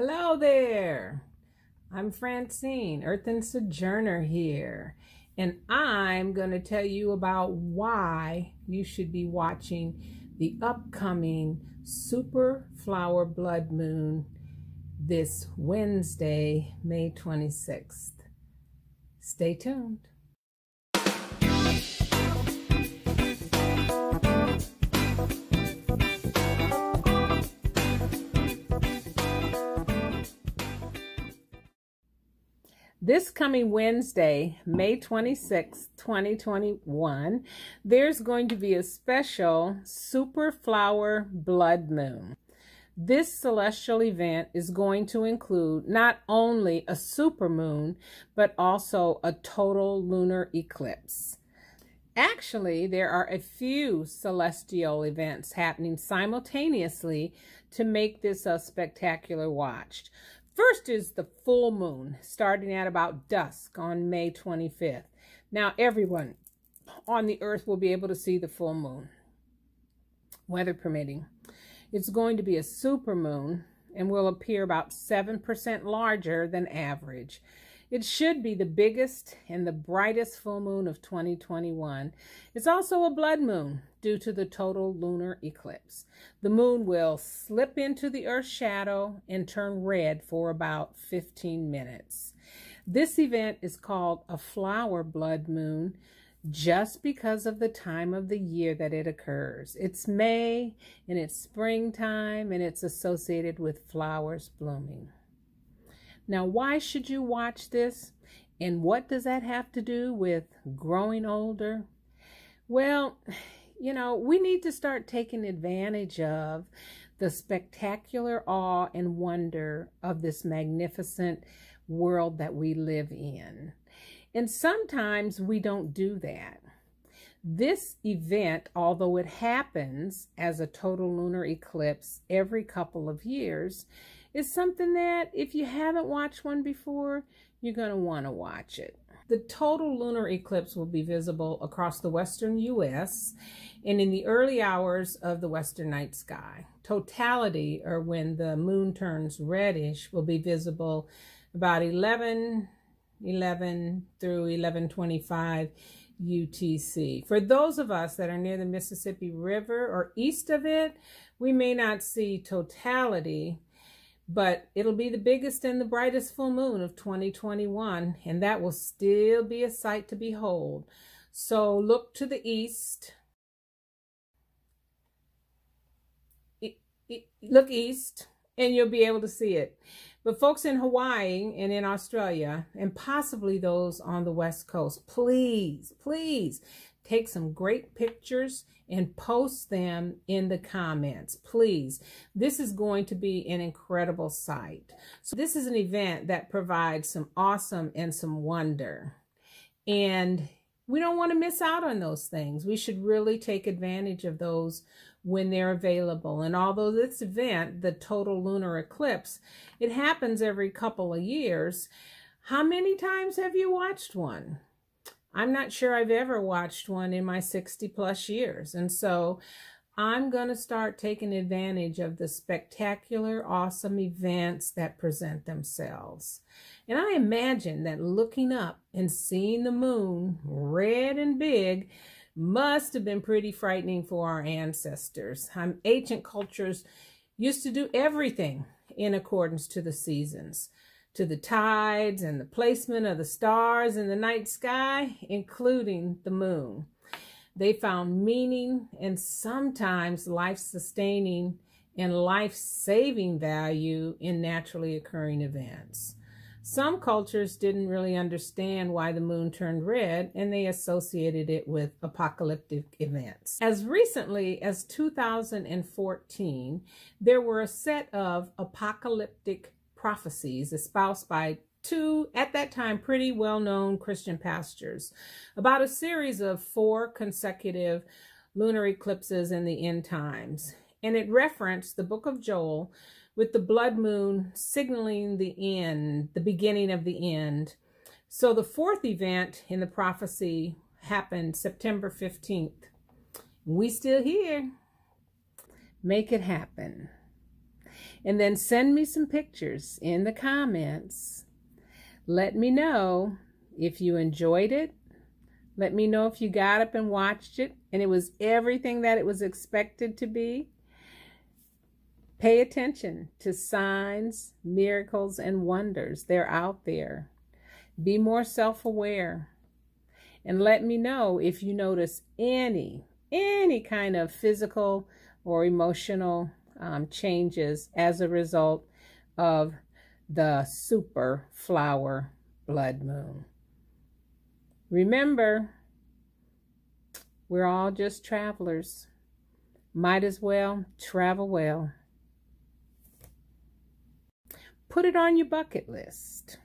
Hello there. I'm Francine, Earthen Sojourner here, and I'm going to tell you about why you should be watching the upcoming Super Flower Blood Moon this Wednesday, May 26th. Stay tuned. This coming Wednesday, May 26, 2021, there's going to be a special Super Flower Blood Moon. This celestial event is going to include not only a supermoon, but also a total lunar eclipse. Actually, there are a few celestial events happening simultaneously to make this a spectacular watch. First is the full moon, starting at about dusk on May 25th. Now, everyone on the earth will be able to see the full moon, weather permitting. It's going to be a super moon and will appear about 7% larger than average. It should be the biggest and the brightest full moon of 2021. It's also a blood moon due to the total lunar eclipse. The moon will slip into the Earth's shadow and turn red for about 15 minutes. This event is called a flower blood moon just because of the time of the year that it occurs. It's May, and it's springtime, and it's associated with flowers blooming. Now, why should you watch this? And what does that have to do with growing older? Well, you know, we need to start taking advantage of the spectacular awe and wonder of this magnificent world that we live in. And sometimes we don't do that. This event, although it happens as a total lunar eclipse every couple of years, is something that if you haven't watched one before, you're going to want to watch it. The total lunar eclipse will be visible across the western U.S. and in the early hours of the western night sky. Totality, or when the moon turns reddish, will be visible about 11:11 through 11:25 UTC. For those of us that are near the Mississippi River or east of it, we may not see totality, but it'll be the biggest and the brightest full moon of 2021, and that will still be a sight to behold. So look to the east. Look east, and you'll be able to see it. But folks in Hawaii and in Australia, and possibly those on the West Coast, please, please take some great pictures and post them in the comments, please. This is going to be an incredible sight. So this is an event that provides some awesome and some wonder. And we don't want to miss out on those things. We should really take advantage of those when they're available. And although this event, the total lunar eclipse, it happens every couple of years, how many times have you watched one? I'm not sure I've ever watched one in my 60-plus years. And so I'm going to start taking advantage of the spectacular, awesome events that present themselves. And I imagine that looking up and seeing the moon red and big must have been pretty frightening for our ancestors. Ancient cultures used to do everything in accordance to the seasons, to the tides and the placement of the stars in the night sky, including the moon. They found meaning and sometimes life-sustaining and life-saving value in naturally occurring events. Some cultures didn't really understand why the moon turned red, and they associated it with apocalyptic events. As recently as 2014, there were a set of apocalyptic prophecies espoused by two, at that time, pretty well-known Christian pastors about a series of 4 consecutive lunar eclipses in the end times. And it referenced the Book of Joel, with the blood moon signaling the end, the beginning of the end. So the 4th event in the prophecy happened September 15th. We still here. Make it happen. And then send me some pictures in the comments. Let me know if you enjoyed it. Let me know if you got up and watched it and it was everything that it was expected to be. Pay attention to signs, miracles, and wonders. They're out there. Be more self-aware. And let me know if you notice any kind of physical or emotional changes as a result of the Super Flower Blood Moon. Remember, we're all just travelers. Might as well travel well. Put it on your bucket list.